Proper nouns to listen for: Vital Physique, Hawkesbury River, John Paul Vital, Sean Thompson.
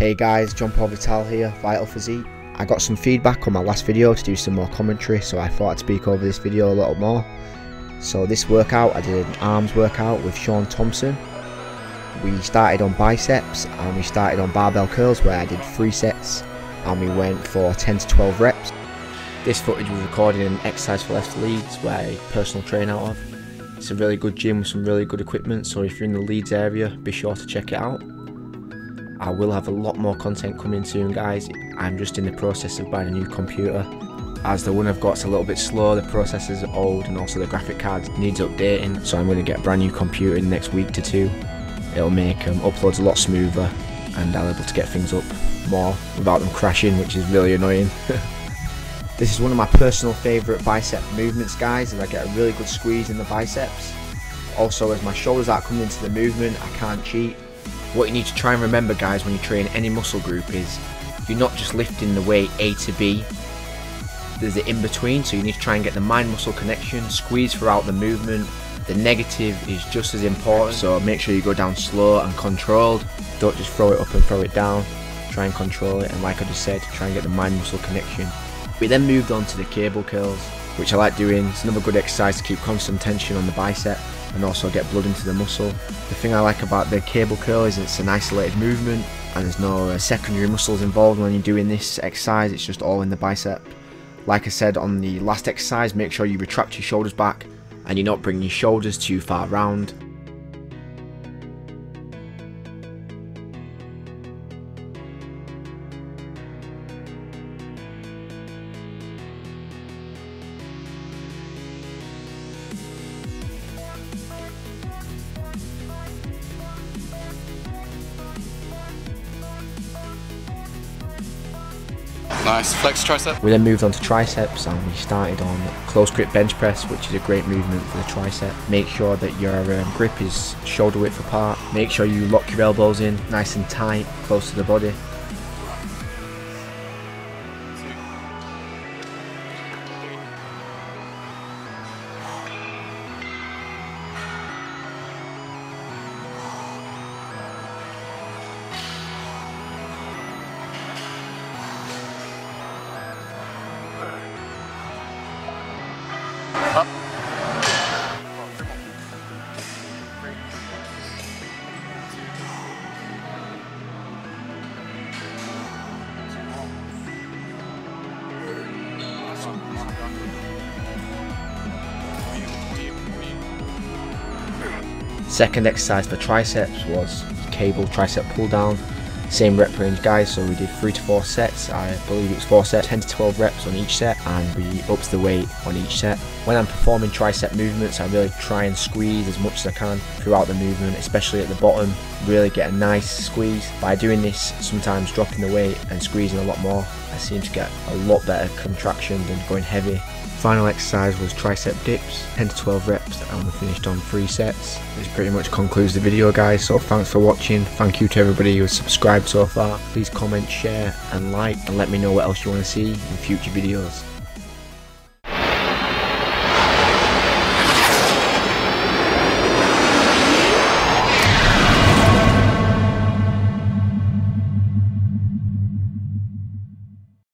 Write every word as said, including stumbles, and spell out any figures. Hey guys, John Paul Vital here, Vital Physique. I got some feedback on my last video to do some more commentary, so I thought I'd speak over this video a little more. So this workout, I did an arms workout with Sean Thompson. We started on biceps and we started on barbell curls where I did three sets and we went for ten to twelve reps. This footage was recorded in Exercise four Leeds where I personal train out of. It's a really good gym with some really good equipment, so if you're in the Leeds area, be sure to check it out. I will have a lot more content coming soon, guys. I'm just in the process of buying a new computer. As the one I've got's a little bit slow, the processor's old and also the graphic card needs updating, so I'm going to get a brand new computer in the next week to two. It'll make um, uploads a lot smoother and I'll be able to get things up more without them crashing, which is really annoying. This is one of my personal favourite bicep movements, guys, and I get a really good squeeze in the biceps. Also, as my shoulders are coming into the movement, I can't cheat. What you need to try and remember, guys, when you train any muscle group is you're not just lifting the weight A to B. There's the in-between, so you need to try and get the mind-muscle connection, squeeze throughout the movement. The negative is just as important, so make sure you go down slow and controlled. Don't just throw it up and throw it down. Try and control it, and like I just said, try and get the mind-muscle connection. We then moved on to the cable curls, which I like doing. It's another good exercise to keep constant tension on the bicep and also get blood into the muscle. The thing I like about the cable curl is it's an isolated movement and there's no uh, secondary muscles involved when you're doing this exercise, it's just all in the bicep. Like I said on the last exercise, make sure you retract your shoulders back and you're not bringing your shoulders too far round. Nice, flex tricep. We then moved on to triceps and we started on close grip bench press, which is a great movement for the tricep. Make sure that your um, grip is shoulder width apart. Make sure you lock your elbows in nice and tight, close to the body. Up. Second exercise for triceps was cable tricep pull down. Same rep range, guys, so we did three to four sets, I believe it was four sets, ten to twelve reps on each set, and we upped the weight on each set. When I'm performing tricep movements, I really try and squeeze as much as I can throughout the movement, especially at the bottom, really get a nice squeeze. By doing this, sometimes dropping the weight and squeezing a lot more, I seem to get a lot better contraction than going heavy. Final exercise was tricep dips, ten to twelve reps, and we finished on three sets. This pretty much concludes the video, guys, so thanks for watching. Thank you to everybody who has subscribed so far. Please comment, share and like, and let me know what else you want to see in future videos.